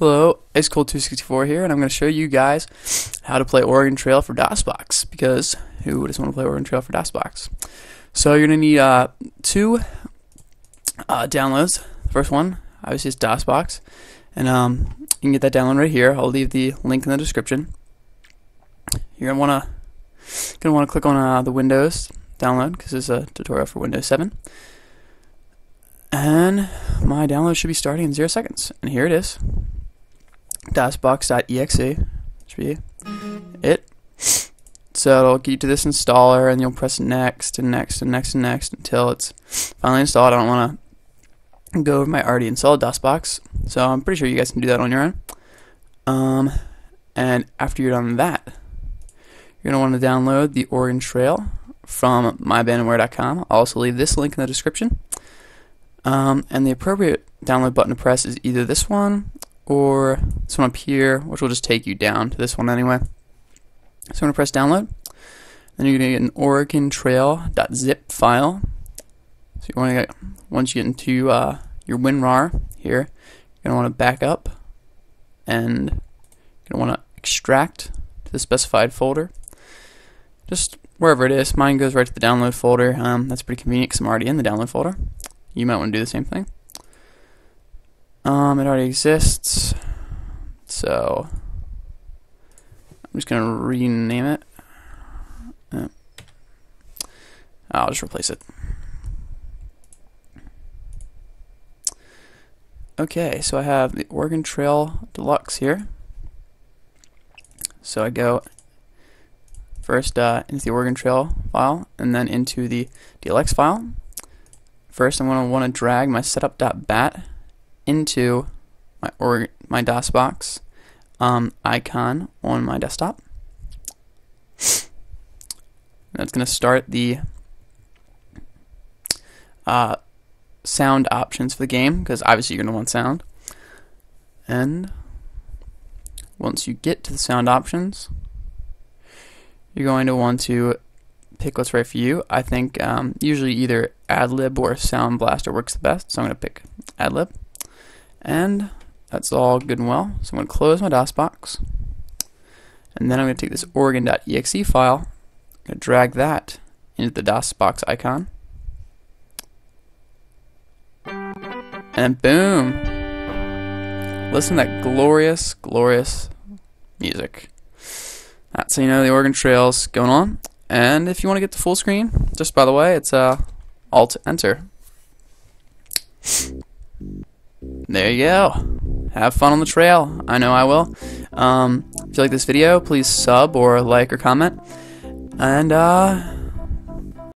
Hello, IceCold264 here, and I'm going to show you guys how to play Oregon Trail for DOSBox, because who doesn't want to play Oregon Trail for DOSBox? So you're going to need two downloads. The first one, obviously, is DOSBox, and you can get that download right here. I'll leave the link in the description. You're going to want to click on the Windows download, because this is a tutorial for Windows 7. And my download should be starting in 0 seconds, and here it is. DOSBox.exe should be it. So it'll get you to this installer, and you'll press next and next and next and next until it's finally installed. I don't want to go over my already installed DOSBox, so I'm pretty sure you guys can do that on your own. And after you're done that, you're going to want to download the Oregon Trail from mybandware.com. I'll also leave this link in the description. And the appropriate download button to press is either this one or this one up here, which will just take you down to this one anyway. So I'm going to press download. Then you're going to get an Oregon Trail.zip file. So you want to get, once you get into your WinRAR here, you're going to want to back up, and you're going to want to extract to the specified folder. Just wherever it is. Mine goes right to the download folder. That's pretty convenient because I'm already in the download folder. You might want to do the same thing. It already exists, so I'm just going to rename it. I'll just replace it. Okay, so I have the Oregon Trail Deluxe here. So I go first into the Oregon Trail file, and then into the DLX file. First, I'm going to want to drag my setup.bat into my DOSBox icon on my desktop. That's going to start the sound options for the game, because obviously you're going to want sound. And once you get to the sound options, you're going to want to pick what's right for you. I think usually either Adlib or Sound Blaster works the best, so I'm going to pick Adlib. And that's all good and well. So I'm going to close my DOSBox, and then I'm going to take this Oregon.exe file, I'm going to drag that into the DOSBox icon, and boom! Listen to that glorious, glorious music. That's how you know the Oregon Trail's going on. And if you want to get to full screen, just by the way, it's Alt-Enter. There you go. Have fun on the trail. I know I will. If you like this video, please sub or like or comment. And